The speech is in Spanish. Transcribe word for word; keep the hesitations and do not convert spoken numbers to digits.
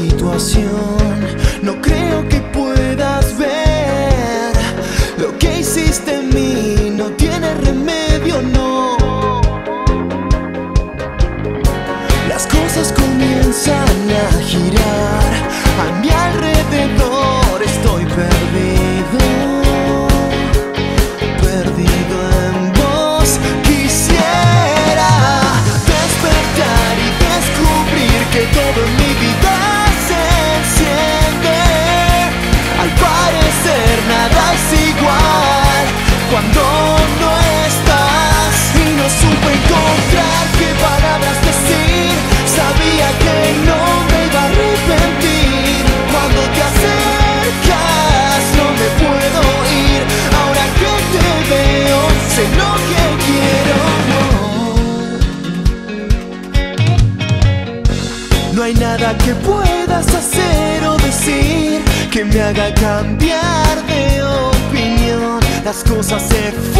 situación. No creo que puedas ver lo que hiciste en mí. No tiene remedio, no. Las cosas comienzan a girar a mi alrededor. Estoy perdido. Todo en mi vida se enciende. Al parecer nada es igual cuando no estás. Y no supe encontrar qué palabras decir. Sabía que no me iba a arrepentir. Cuando te acercas no me puedo ir. Ahora que te veo sé lo que quiero. No hay nada que puedas hacer o decir que me haga cambiar de opinión. Las cosas se